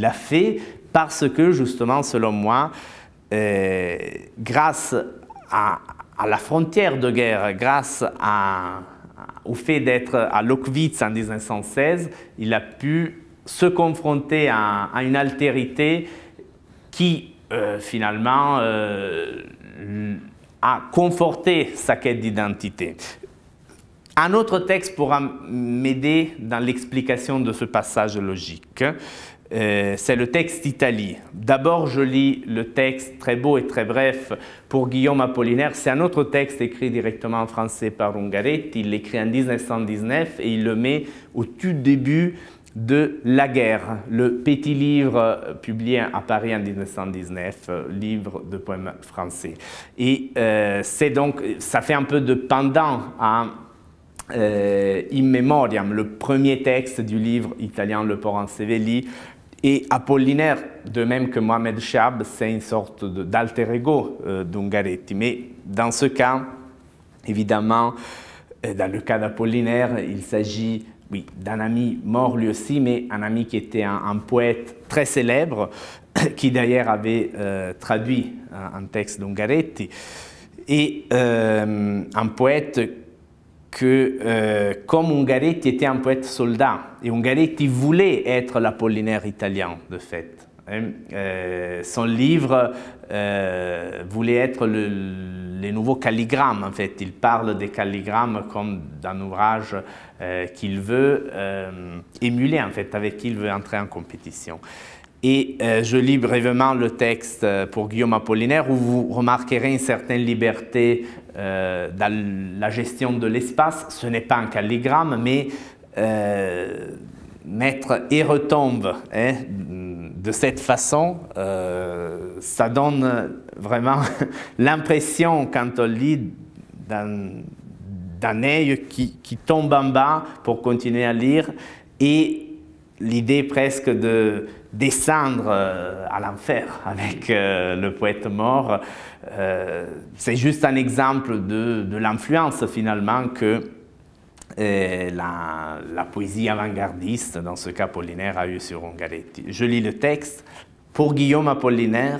l'a fait parce que justement, selon moi, grâce à la frontière de guerre, grâce au fait d'être à Locvizza en 1916, il a pu se confronter à une altérité qui, finalement, a conforté sa quête d'identité. Un autre texte pourra m'aider dans l'explication de ce passage logique. C'est le texte Italie. D'abord, je lis le texte très beau et très bref pour Guillaume Apollinaire. C'est un autre texte écrit directement en français par Ungaretti. Il l'écrit en 1919 et il le met au tout début de La guerre, le petit livre publié à Paris en 1919, livre de poèmes français. Et c'est donc, ça fait un peu de pendant à In Memoriam, le premier texte du livre italien Le Poranzevelli, et Apollinaire, de même que Mohammed Sceab, c'est une sorte d'alter ego d'Ungaretti. Mais dans ce cas, évidemment, dans le cas d'Apollinaire, il s'agit d'un ami mort lui aussi, mais un ami qui était un poète très célèbre, qui d'ailleurs avait traduit un texte d'Ungaretti, et un poète que, comme Ungaretti était un poète soldat, et Ungaretti voulait être l'Apollinaire italien, de fait. Son livre voulait être les nouveaux calligrammes, en fait. Il parle des calligrammes comme d'un ouvrage qu'il veut émuler, en fait, avec qui il veut entrer en compétition. Et je lis brièvement le texte pour Guillaume Apollinaire où vous remarquerez une certaine liberté dans la gestion de l'espace. Ce n'est pas un calligramme, mais Maître et retombe hein, de cette façon, ça donne vraiment l'impression quand on lit d'un œil qui tombe en bas pour continuer à lire et l'idée presque de descendre à l'enfer avec le poète mort. C'est juste un exemple de l'influence finalement que la poésie avant-gardiste, dans ce cas Apollinaire, a eu sur Ungaretti. Je lis le texte. Pour Guillaume Apollinaire,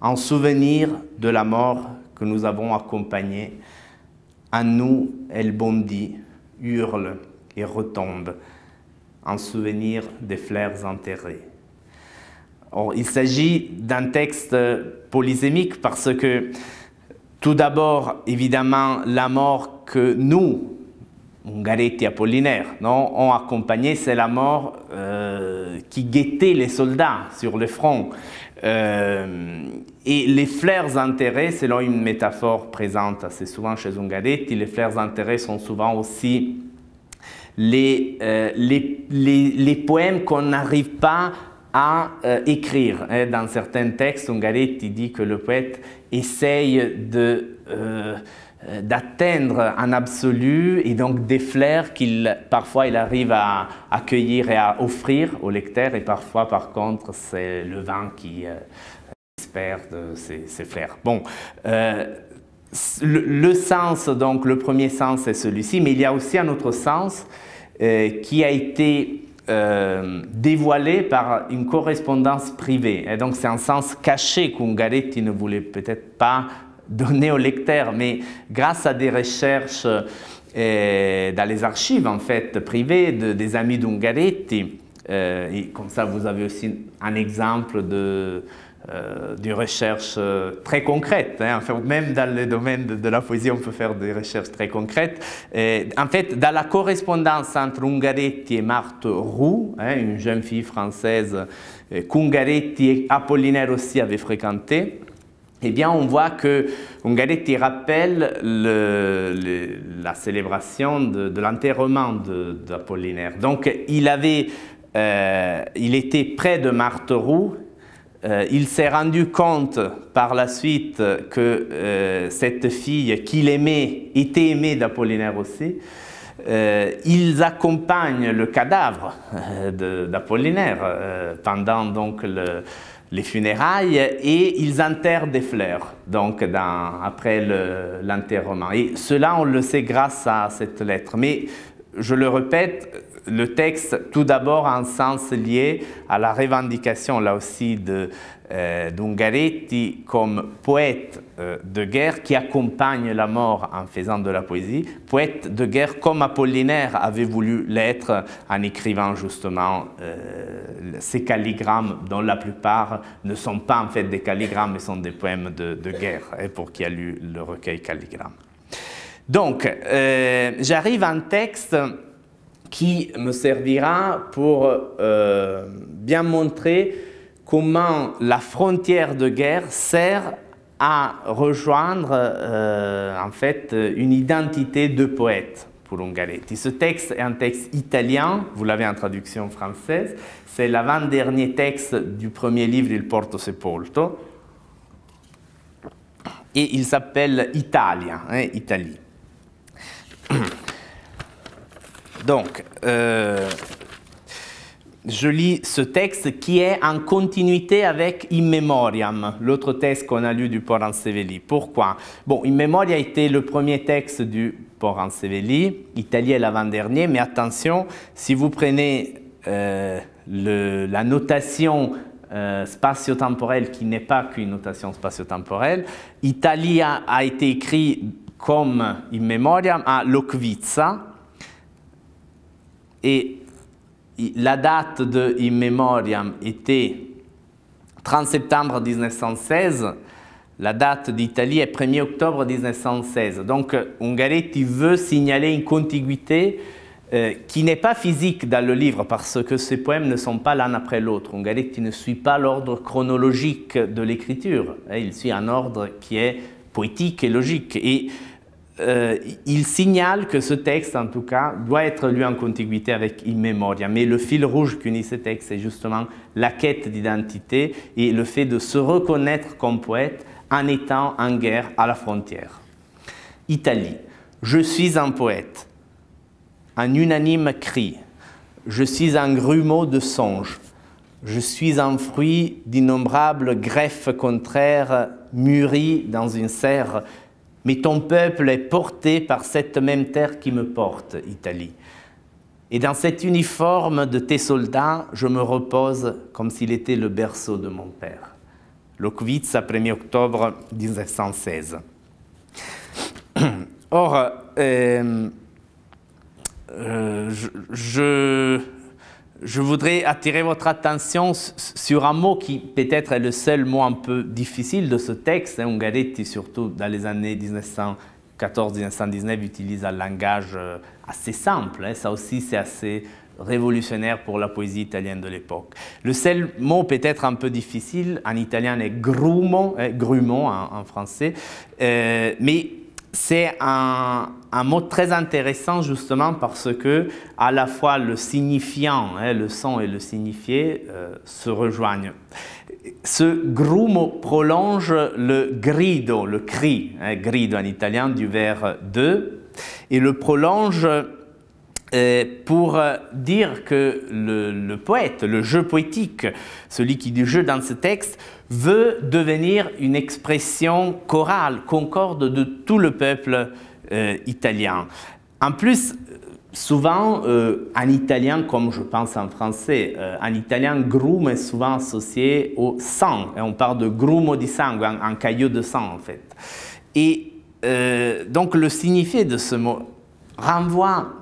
en souvenir de la mort que nous avons accompagnée, à nous, elle bondit, hurle et retombe, en souvenir des fleurs enterrées. Or, il s'agit d'un texte polysémique parce que, tout d'abord, évidemment, la mort que nous, Ungaretti, Apollinaire, ont accompagné, c'est la mort qui guettait les soldats sur le front. Et les fleurs enterrées, selon une métaphore présente assez souvent chez Ungaretti, les fleurs enterrées sont souvent aussi les poèmes qu'on n'arrive pas à écrire. Hein. Dans certains textes, Ungaretti dit que le poète essaye de... d'atteindre un absolu et donc des flairs qu'il parfois il arrive à accueillir et à offrir au lecteur et parfois par contre c'est le vin qui disperse ces flairs. Bon, le sens donc le premier sens c'est celui-ci mais il y a aussi un autre sens qui a été dévoilé par une correspondance privée et donc c'est un sens caché qu'Ungaretti ne voulait peut-être pas donné au lecteur, mais grâce à des recherches dans les archives en fait, privées des amis d'Ungaretti, et comme ça vous avez aussi un exemple de recherche très concrète, hein. Enfin, même dans le domaine de la poésie on peut faire des recherches très concrètes. En fait, dans la correspondance entre Ungaretti et Marthe Roux, hein, une jeune fille française qu'Ungaretti et Apollinaire aussi avaient fréquentée, eh bien, on voit que Ungaretti rappelle la célébration de l'enterrement d'Apollinaire. Donc, il était près de Marthe Roux. Il s'est rendu compte par la suite que cette fille qu'il aimait était aimée d'Apollinaire aussi. Ils accompagnent le cadavre d'Apollinaire pendant donc les funérailles et ils enterrent des fleurs donc après l'enterrement. Et cela, on le sait grâce à cette lettre. Mais je le répète, le texte, tout d'abord, a un sens lié à la revendication, là aussi, d'Ungaretti comme poète de guerre qui accompagne la mort en faisant de la poésie, poète de guerre comme Apollinaire avait voulu l'être en écrivant justement ces calligrammes dont la plupart ne sont pas en fait des calligrammes, mais sont des poèmes de guerre, et pour qui a lu le recueil Calligrammes. Donc, j'arrive à un texte qui me servira pour bien montrer comment la frontière de guerre sert à rejoindre en fait une identité de poète pour Ungaretti. Ce texte est un texte italien, vous l'avez en traduction française, c'est l'avant-dernier texte du premier livre Il porto sepolto et il s'appelle Italia, hein, Italie. Donc, je lis ce texte qui est en continuité avec In Memoriam, l'autre texte qu'on a lu du Poranzevelli. Pourquoi? Bon, In Memoriam était le premier texte du Poranzevelli, italien l'avant-dernier, mais attention, si vous prenez la notation spatio-temporelle qui n'est pas qu'une notation spatio-temporelle, Italia a été écrit comme In Memoriam à Locvizza, et la date de In Memoriam était 30 septembre 1916, la date d'Italie est 1er octobre 1916. Donc Ungaretti veut signaler une contiguïté qui n'est pas physique dans le livre parce que ces poèmes ne sont pas l'un après l'autre. Ungaretti ne suit pas l'ordre chronologique de l'écriture, il suit un ordre qui est poétique et logique. Et il signale que ce texte, en tout cas, doit être lu en contiguïté avec In Memoria. Mais le fil rouge qui unit ces textes, c'est justement la quête d'identité et le fait de se reconnaître comme poète en étant en guerre à la frontière. Italie. Je suis un poète. Un unanime cri. Je suis un grumeau de songe. Je suis un fruit d'innombrables greffes contraires mûries dans une serre. Mais ton peuple est porté par cette même terre qui me porte, Italie. Et dans cet uniforme de tes soldats, je me repose comme s'il était le berceau de mon père. Locvizza, 1er octobre 1916. Or, je voudrais attirer votre attention sur un mot qui peut-être est le seul mot un peu difficile de ce texte. Ungaretti, surtout dans les années 1914-1919, utilise un langage assez simple. Ça aussi, c'est assez révolutionnaire pour la poésie italienne de l'époque. Le seul mot peut-être un peu difficile en italien est grumo, grumeau en français, mais c'est un mot très intéressant justement parce que à la fois le signifiant, le son et le signifié se rejoignent. Ce grumo prolonge le grido, le cri, grido en italien du vers 2, et le prolonge pour dire que le poète, le jeu poétique, celui qui du jeu dans ce texte, veut devenir une expression chorale, concorde de tout le peuple italien. En plus, souvent, en italien, comme je pense en français, en italien, grume est souvent associé au sang. Et on parle de grumo di sangue, un caillot de sang, en fait. Et donc, le signifié de ce mot renvoie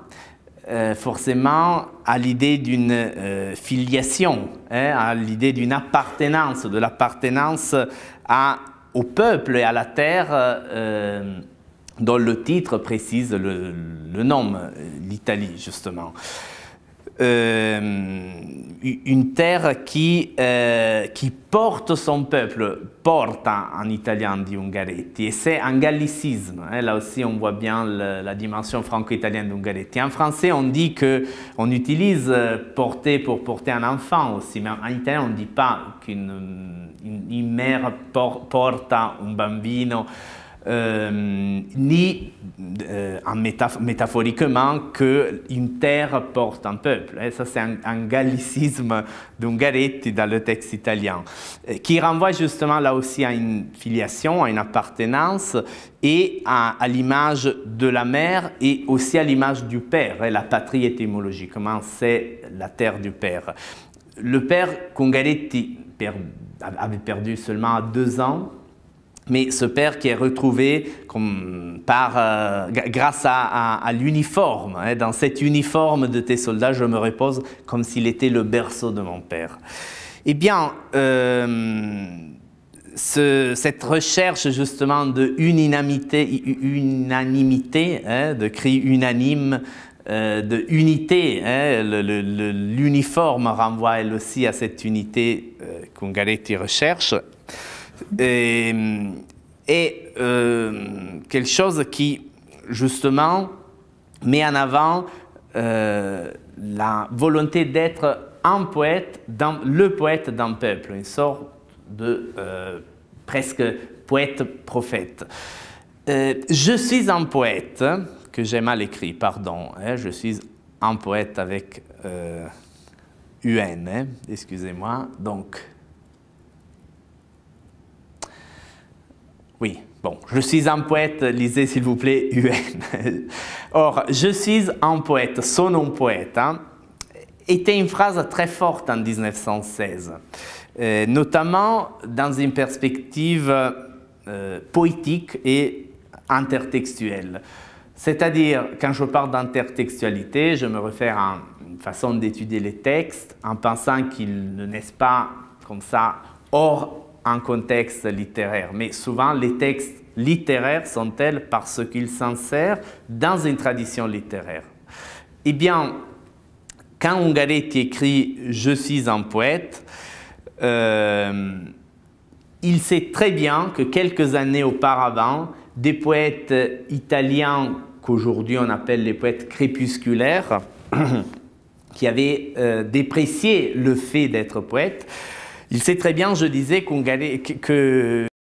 forcément à l'idée d'une filiation, à l'idée d'une appartenance, de l'appartenance au peuple et à la terre dont le titre précise le nom, l'Italie justement. Une terre qui porte son peuple, porta en italien di Ungaretti, et c'est un gallicisme. Là aussi on voit bien la dimension franco-italienne d'Ungaretti. En français on dit qu'on utilise porter pour porter un enfant aussi, mais en italien on ne dit pas qu'une mère porta un bambino, ni métaphoriquement qu'une terre porte un peuple. Ça, c'est un gallicisme d'Ungaretti dans le texte italien, qui renvoie justement là aussi à une filiation, à une appartenance, et à l'image de la mère, et aussi à l'image du père. La patrie étymologiquement, c'est la terre du père. Le père qu'Ungaretti avait perdu seulement à 2 ans, mais ce père qui est retrouvé grâce à l'uniforme. Dans cet uniforme de tes soldats, je me repose comme s'il était le berceau de mon père. Eh bien, cette recherche justement de unanimité, de cris unanimes, de unité, l'uniforme renvoie elle aussi à cette unité qu'Ungaretti recherche. Quelque chose qui, justement, met en avant la volonté d'être un poète, le poète d'un peuple, une sorte de presque poète-prophète. Je suis un poète, que j'ai mal écrit, pardon, je suis un poète avec UN, excusez-moi, donc... Oui, bon, je suis un poète, lisez s'il vous plaît UN. Or, je suis un poète, sono un poète, était une phrase très forte en 1916, notamment dans une perspective poétique et intertextuelle. C'est-à-dire, quand je parle d'intertextualité, je me réfère à une façon d'étudier les textes en pensant qu'ils ne naissent pas comme ça hors en contexte littéraire, mais souvent les textes littéraires sont tels parce qu'ils s'insèrent dans une tradition littéraire. Eh bien, quand Ungaretti écrit « Je suis un poète », il sait très bien que quelques années auparavant, des poètes italiens qu'aujourd'hui on appelle les poètes crépusculaires, qui avaient déprécié le fait d'être poète. Il sait très bien, je disais, que